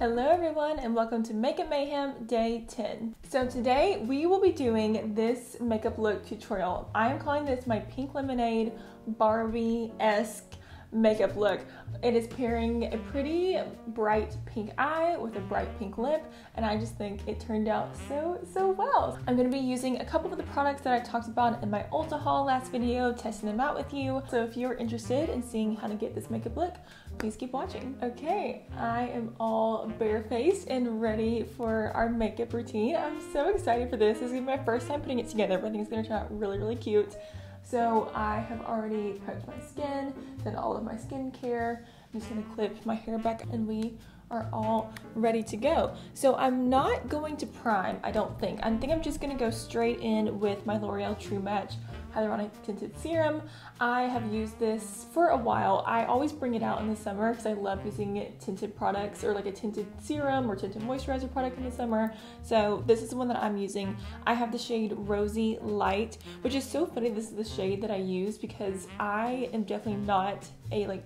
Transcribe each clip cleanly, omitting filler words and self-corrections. Hello everyone and welcome to Makeup Mayhem Day 10. So today we will be doing this makeup look tutorial. I am calling this my Pink Lemonade Barbie-esque makeup look. It is pairing a pretty bright pink eye with a bright pink lip, and I just think it turned out so well. I'm going to be using a couple of the products that I talked about in my Ulta haul last video, testing them out with you. So if you're interested in seeing how to get this makeup look, please keep watching. Okay, I am all barefaced and ready for our makeup routine. I'm so excited for this. This is going to be my first time putting it together, but I think it's going to turn out really cute. So I have already prepped my skin, done all of my skincare. I'm just gonna clip my hair back and we are all ready to go. So I'm not going to prime, I don't think. I think I'm just gonna go straight in with my L'Oreal True Match Hyaluronic Tinted Serum. I have used this for a while. I always bring it out in the summer because I love using tinted products or like a tinted serum or tinted moisturizer product in the summer. So this is the one that I'm using. I have the shade Rosy Light, which is so funny this is the shade that I use because I am definitely not a like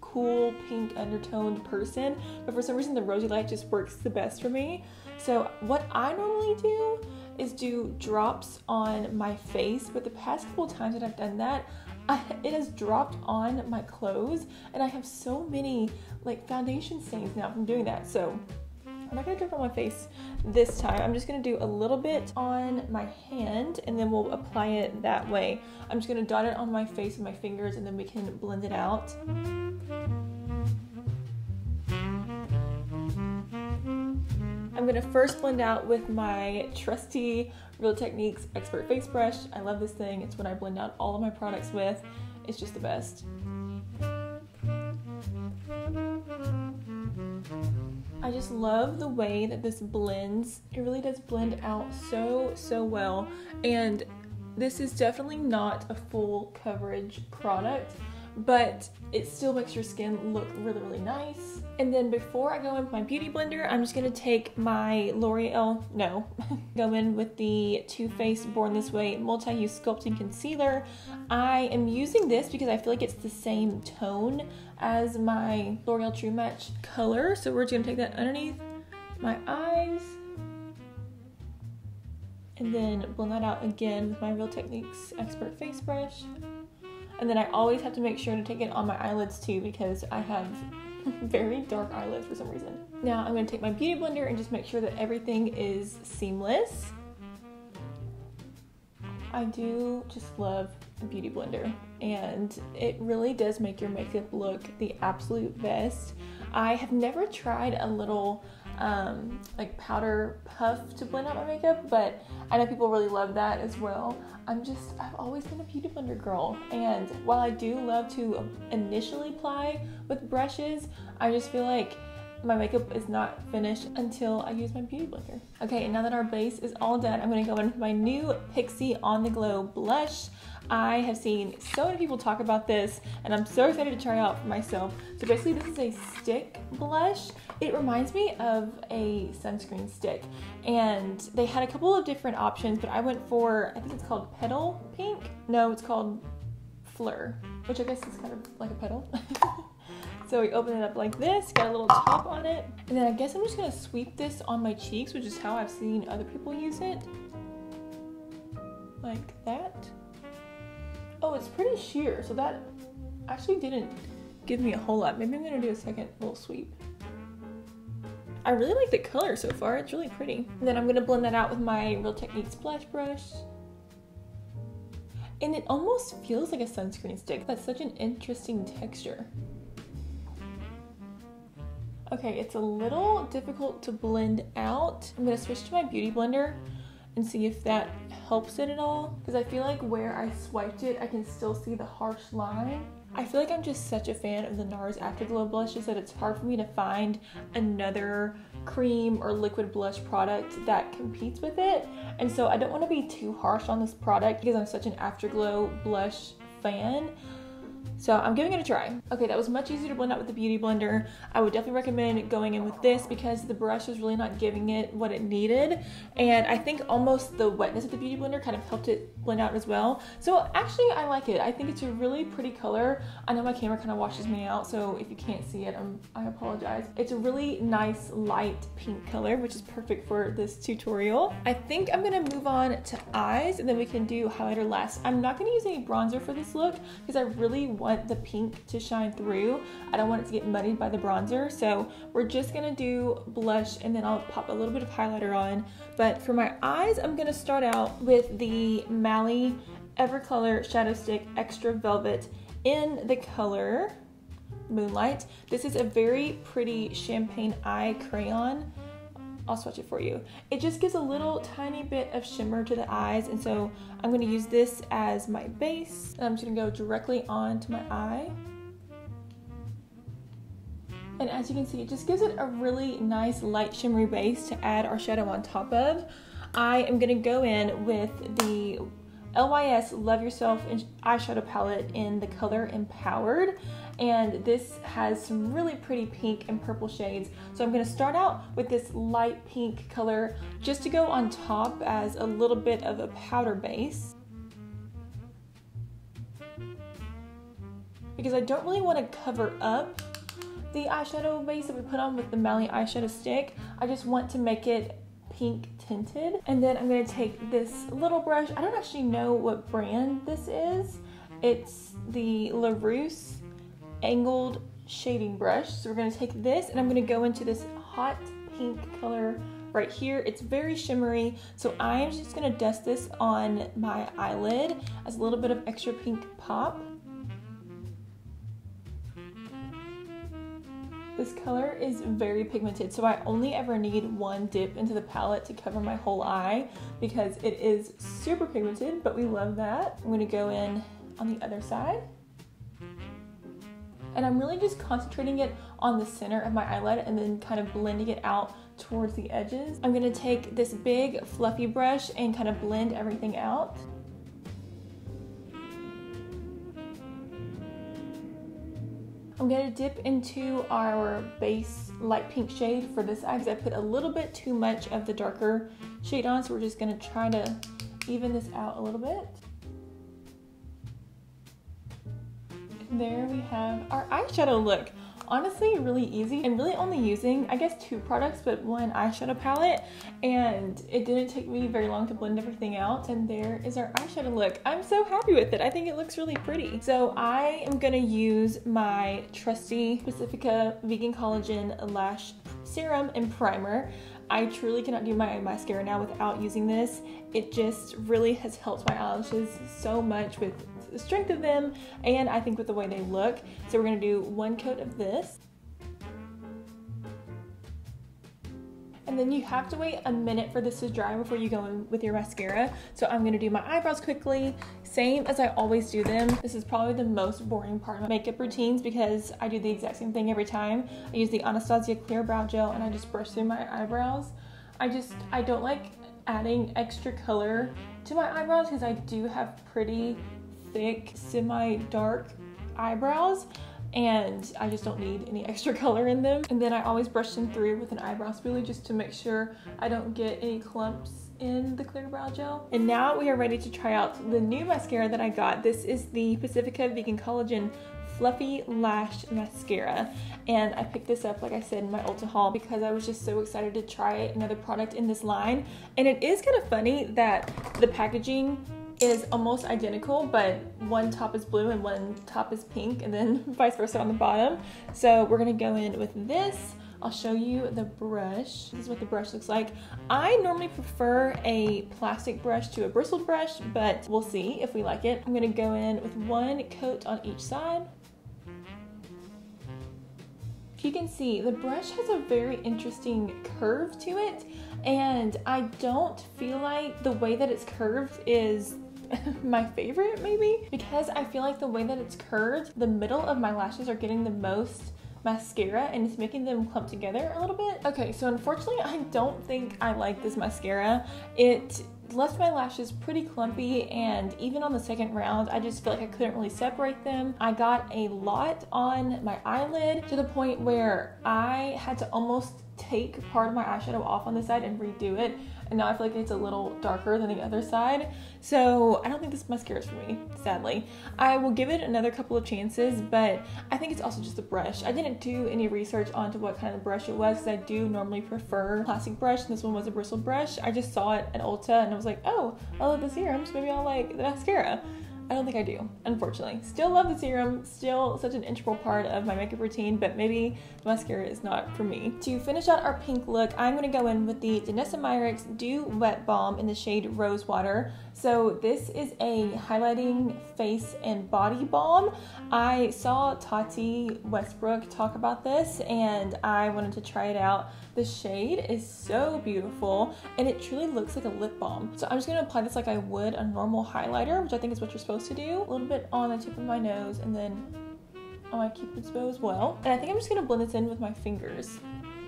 cool pink undertoned person, but for some reason the Rosy Light just works the best for me. So what I normally do is do drops on my face, but the past couple times that I've done that, it has dropped on my clothes and I have so many like foundation stains now from doing that. So I'm not gonna drop on my face this time. I'm just gonna do a little bit on my hand and then we'll apply it that way. I'm just gonna dot it on my face with my fingers and then we can blend it out. I'm gonna first blend out with my trusty Real Techniques Expert Face Brush. I love this thing. It's what I blend out all of my products with. It's just the best. I just love the way that this blends. It really does blend out so well. And this is definitely not a full coverage product, but it still makes your skin look really nice. And then before I go in with my beauty blender, I'm just gonna take my go in with the Too Faced Born This Way Multi-Use Sculpting Concealer. I am using this because I feel like it's the same tone as my L'Oreal True Match color. So we're just gonna take that underneath my eyes and then blend that out again with my Real Techniques Expert Face Brush. And then I always have to make sure to take it on my eyelids too because I have very dark eyelids for some reason. Now I'm going to take my beauty blender and just make sure that everything is seamless. I do just love a beauty blender and it really does make your makeup look the absolute best. I have never tried a little like powder puff to blend out my makeup, but I know people really love that as well. I've always been a beauty blender girl, and while I do love to initially apply with brushes, I just feel like my makeup is not finished until I use my beauty blender. Okay, and now that our base is all done, I'm gonna go in with my new Pixi On-The-Glow blush. I have seen so many people talk about this and I'm so excited to try it out for myself. So basically this is a stick blush. It reminds me of a sunscreen stick and they had a couple of different options, but I went for, I think it's called Petal Pink. No, it's called Fleur, which I guess is kind of like a petal. So we open it up like this, got a little top on it. And then I guess I'm just gonna sweep this on my cheeks, which is how I've seen other people use it. Like that. Oh, it's pretty sheer, so that actually didn't give me a whole lot. Maybe I'm gonna do a second little sweep. I really like the color so far, it's really pretty. And then I'm gonna blend that out with my Real Techniques blush brush. And it almost feels like a sunscreen stick. That's such an interesting texture. Okay, it's a little difficult to blend out. I'm gonna switch to my beauty blender and see if that helps it at all. Because I feel like where I swiped it, I can still see the harsh line. I feel like I'm just such a fan of the NARS Afterglow blushes that it's hard for me to find another cream or liquid blush product that competes with it. And so I don't wanna be too harsh on this product because I'm such an Afterglow blush fan. So I'm giving it a try. Okay, that was much easier to blend out with the beauty blender. I would definitely recommend going in with this because the brush was really not giving it what it needed. And I think almost the wetness of the beauty blender kind of helped it blend out as well. So actually I like it. I think it's a really pretty color. I know my camera kind of washes me out, so if you can't see it, I apologize. It's a really nice light pink color, which is perfect for this tutorial. I think I'm gonna move on to eyes and then we can do highlighter last. I'm not gonna use any bronzer for this look because I really want the pink to shine through. I don't want it to get muddied by the bronzer, so we're just gonna do blush and then I'll pop a little bit of highlighter on. But for my eyes, I'm gonna start out with the Mally Evercolor Shadow Stick Extra Velvet in the color Moonlight. This is a very pretty champagne eye crayon. I'll swatch it for you. It just gives a little tiny bit of shimmer to the eyes, and so I'm going to use this as my base, and I'm just going to go directly onto my eye. And as you can see, it just gives it a really nice light shimmery base to add our shadow on top of. I am going to go in with the LYS Love Yourself Eyeshadow Palette in the color Empowered, and this has some really pretty pink and purple shades. So I'm going to start out with this light pink color just to go on top as a little bit of a powder base, because I don't really want to cover up the eyeshadow base that we put on with the Mally eyeshadow stick. I just want to make it pink tinted. And then I'm going to take this little brush. I don't actually know what brand this is. It's the LaRoche angled shading brush. So we're going to take this and I'm going to go into this hot pink color right here. It's very shimmery, so I'm just going to dust this on my eyelid as a little bit of extra pink pop. This color is very pigmented, so I only ever need one dip into the palette to cover my whole eye because it is super pigmented, but we love that. I'm gonna go in on the other side. And I'm really just concentrating it on the center of my eyelid and then kind of blending it out towards the edges. I'm gonna take this big fluffy brush and kind of blend everything out. I'm going to dip into our base light pink shade for this eye because I put a little bit too much of the darker shade on, so we're just going to try to even this out a little bit. And there we have our eyeshadow look. Honestly, really easy. I'm really only using, I guess, two products, but one eyeshadow palette, and it didn't take me very long to blend everything out. And there is our eyeshadow look. I'm so happy with it. I think it looks really pretty. So I am gonna use my trusty Pacifica Vegan Collagen Lash Serum and Primer. I truly cannot do my mascara now without using this. It just really has helped my eyelashes so much with the strength of them and I think with the way they look. So we're gonna do one coat of this. And then you have to wait a minute for this to dry before you go in with your mascara. So I'm gonna do my eyebrows quickly, same as I always do them. This is probably the most boring part of my makeup routines because I do the exact same thing every time. I use the Anastasia Clear Brow Gel and I just brush through my eyebrows. I don't like adding extra color to my eyebrows because I do have pretty thick, semi-dark eyebrows, and I just don't need any extra color in them. And then I always brush them through with an eyebrow spoolie just to make sure I don't get any clumps in the clear brow gel. And now we are ready to try out the new mascara that I got. This is the Pacifica Vegan Collagen Fluffy Lash Mascara, and I picked this up, like I said, in my Ulta haul because I was just so excited to try another product in this line. And it is kind of funny that the packaging is almost identical, but one top is blue and one top is pink, and then vice versa on the bottom. So we're gonna go in with this. I'll show you the brush. This is what the brush looks like. I normally prefer a plastic brush to a bristled brush, but we'll see if we like it. I'm gonna go in with one coat on each side. You can see the brush has a very interesting curve to it, and I don't feel like the way that it's curved is my favorite, maybe, because I feel like the way that it's curved, the middle of my lashes are getting the most mascara and it's making them clump together a little bit. Okay, so unfortunately I don't think I like this mascara. It left my lashes pretty clumpy, and even on the second round, I just feel like I couldn't really separate them. I got a lot on my eyelid to the point where I had to almost take part of my eyeshadow off on this side and redo it, and now I feel like it's a little darker than the other side, so I don't think this mascara is for me, sadly. I will give it another couple of chances, but I think it's also just the brush. I didn't do any research onto what kind of brush it was, because I do normally prefer plastic brush, and this one was a bristle brush. I just saw it at Ulta, and I was like, oh, I love the serums, maybe I'll like the mascara. I don't think I do, unfortunately. Still love the serum, still such an integral part of my makeup routine, but maybe the mascara is not for me. To finish out our pink look, I'm gonna go in with the Danessa Myricks Dew Wet Balm in the shade Rose Water. So this is a highlighting face and body balm. I saw Tati Westbrook talk about this and I wanted to try it out. The shade is so beautiful and it truly looks like a lip balm. So I'm just gonna apply this like I would a normal highlighter, which I think is what you're supposed to do. A little bit on the tip of my nose and then on my cupid's bow as well. And I think I'm just gonna blend this in with my fingers.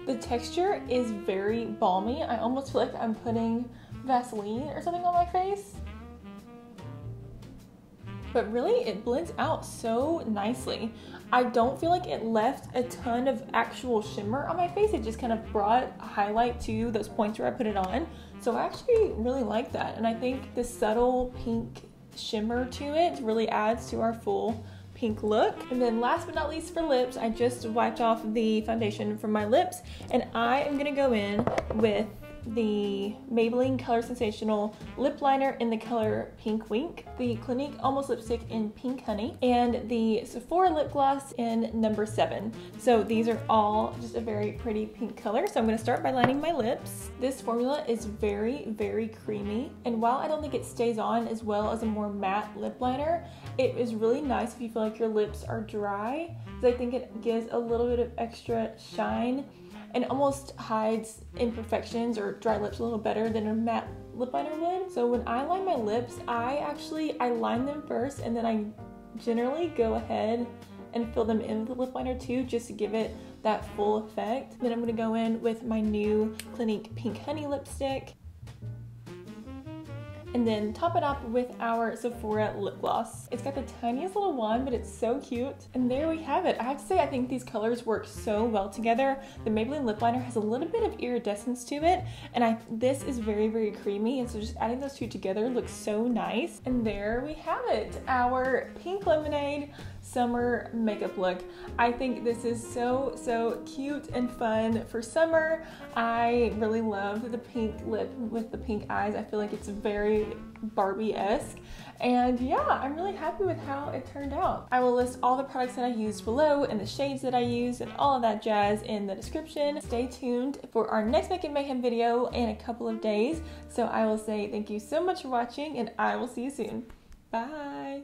The texture is very balmy. I almost feel like I'm putting Vaseline or something on my face. But really, it blends out so nicely. I don't feel like it left a ton of actual shimmer on my face. It just kind of brought a highlight to those points where I put it on. So I actually really like that. And I think the subtle pink shimmer to it really adds to our full pink look. And then last but not least for lips, I just wiped off the foundation from my lips and I am gonna go in with the Maybelline Color Sensational Lip Liner in the color Pink Wink, the Clinique Almost Lipstick in Pink Honey, and the Sephora Lip Gloss in number 7. So these are all just a very pretty pink color. So I'm going to start by lining my lips. This formula is very, very creamy, and while I don't think it stays on as well as a more matte lip liner, it is really nice if you feel like your lips are dry, because I think it gives a little bit of extra shine and almost hides imperfections or dry lips a little better than a matte lip liner would. So when I line my lips, I line them first and then I generally go ahead and fill them in with a lip liner too, just to give it that full effect. Then I'm gonna go in with my new Clinique Pink Honey lipstick and then top it up with our Sephora lip gloss. It's got the tiniest little wand, but it's so cute. And there we have it. I have to say, I think these colors work so well together. The Maybelline lip liner has a little bit of iridescence to it, and this is very, very creamy, and so just adding those two together looks so nice. And there we have it, our Pink Lemonade summer makeup look. I think this is so, so cute and fun for summer. I really love the pink lip with the pink eyes. I feel like it's very Barbie-esque, and yeah, I'm really happy with how it turned out. I will list all the products that I used below and the shades that I used and all of that jazz in the description. Stay tuned for our next Make and Mayhem video in a couple of days. So I will say thank you so much for watching, and I will see you soon. Bye!